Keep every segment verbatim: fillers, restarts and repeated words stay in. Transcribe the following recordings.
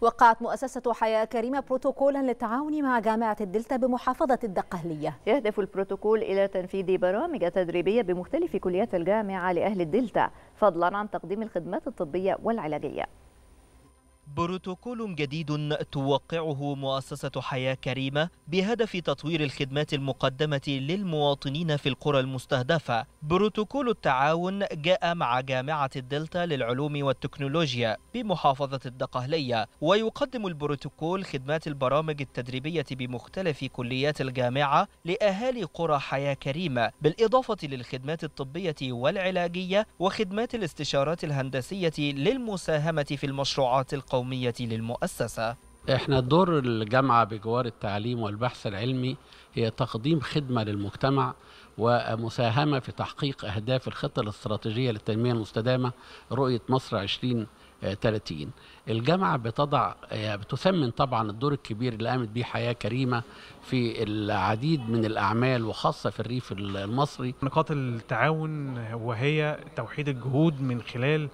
وقعت مؤسسة حياة كريمة بروتوكولا للتعاون مع جامعة الدلتا بمحافظة الدقهلية. يهدف البروتوكول إلى تنفيذ برامج تدريبية بمختلف كليات الجامعة لأهل الدلتا، فضلا عن تقديم الخدمات الطبية والعلاجية. بروتوكول جديد توقعه مؤسسة حياة كريمة بهدف تطوير الخدمات المقدمة للمواطنين في القرى المستهدفة. بروتوكول التعاون جاء مع جامعة الدلتا للعلوم والتكنولوجيا بمحافظة الدقهلية، ويقدم البروتوكول خدمات البرامج التدريبية بمختلف كليات الجامعة لأهالي قرى حياة كريمة، بالإضافة للخدمات الطبية والعلاجية وخدمات الاستشارات الهندسية للمساهمة في المشروعات القومية للمؤسسة. احنا دور الجامعة بجوار التعليم والبحث العلمي هي تقديم خدمة للمجتمع ومساهمة في تحقيق أهداف الخطة الاستراتيجية للتنمية المستدامة رؤية مصر ألفين وثلاثين. الجامعة بتضع بتثمن طبعا الدور الكبير اللي قامت بيه حياة كريمة في العديد من الأعمال وخاصة في الريف المصري. نقاط التعاون وهي توحيد الجهود من خلال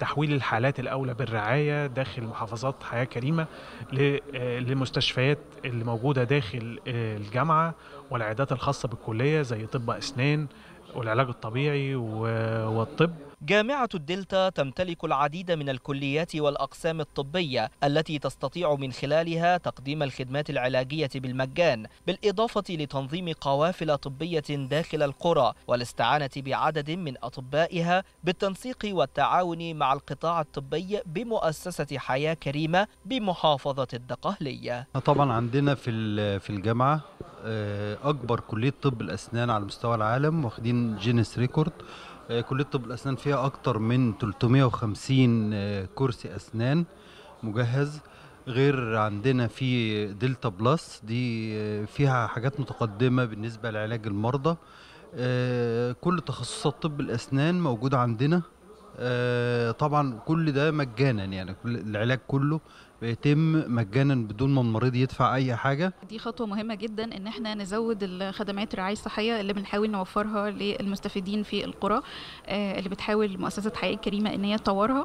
تحويل الحالات الأولى بالرعاية داخل محافظات حياة كريمة للمستشفيات اللي موجودة داخل الجامعة والعيادات الخاصة بالكلية زي طب أسنان والعلاج الطبيعي والطب. جامعة الدلتا تمتلك العديد من الكليات والأقسام الطبية التي تستطيع من خلالها تقديم الخدمات العلاجية بالمجان، بالإضافة لتنظيم قوافل طبية داخل القرى والاستعانة بعدد من أطبائها بالتنسيق والتعاون مع القطاع الطبي بمؤسسة حياة كريمة بمحافظة الدقهلية. طبعا عندنا في في الجامعة أكبر كلية طب الأسنان على مستوى العالم، واخدين جينيس ريكورد. كلية طب الأسنان فيها أكتر من ثلاثمائة وخمسين كرسي أسنان مجهز، غير عندنا في دلتا بلس دي فيها حاجات متقدمة بالنسبة لعلاج المرضى. كل تخصصات طب الأسنان موجودة عندنا، طبعا كل ده مجانا، يعني العلاج كله بيتم مجانا بدون ما المريض يدفع اي حاجه. دي خطوه مهمه جدا ان احنا نزود الخدمات الرعايه الصحيه اللي بنحاول نوفرها للمستفيدين في القرى، اللي بتحاول مؤسسه حياه كريمه ان هي تطورها.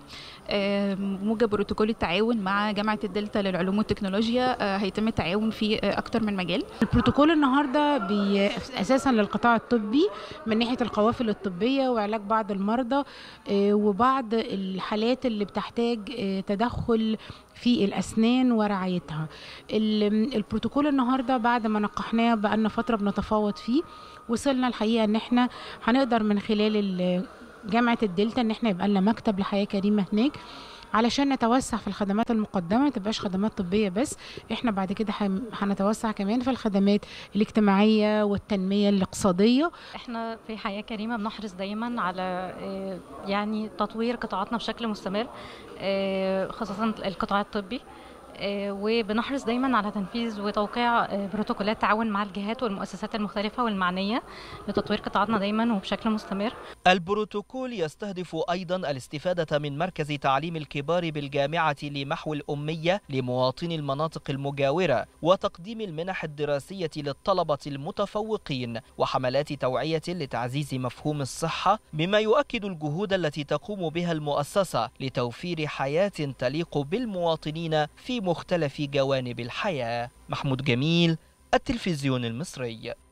موجب بروتوكول التعاون مع جامعه الدلتا للعلوم والتكنولوجيا هيتم التعاون في اكتر من مجال. البروتوكول النهارده اساسا للقطاع الطبي من ناحيه القوافل الطبيه وعلاج بعض المرضى وبعض الحالات اللي بتحتاج تدخل في الأسنان ورعايتها. البروتوكول النهاردة بعد ما نقحناه بقالنا فترة بنتفاوض فيه، وصلنا الحقيقة ان احنا هنقدر من خلال جامعة الدلتا ان احنا يبقى لنا مكتب لحياة كريمة هناك علشان نتوسع في الخدمات المقدمة، ما تبقاش خدمات طبية بس، احنا بعد كده هنتوسع كمان في الخدمات الاجتماعية والتنمية الاقتصادية. احنا في حياة كريمة بنحرص دايما على يعني تطوير قطاعاتنا بشكل مستمر، خاصة القطاع الطبي، وبنحرص دايما على تنفيذ وتوقيع بروتوكولات تعاون مع الجهات والمؤسسات المختلفة والمعنية لتطوير قطاعاتنا دايما وبشكل مستمر. البروتوكول يستهدف أيضا الاستفادة من مركز تعليم الكبار بالجامعة لمحو الأمية لمواطني المناطق المجاورة، وتقديم المنح الدراسية للطلبة المتفوقين، وحملات توعية لتعزيز مفهوم الصحة، مما يؤكد الجهود التي تقوم بها المؤسسة لتوفير حياة تليق بالمواطنين في مختلف جوانب الحياة. محمود جميل، التلفزيون المصري.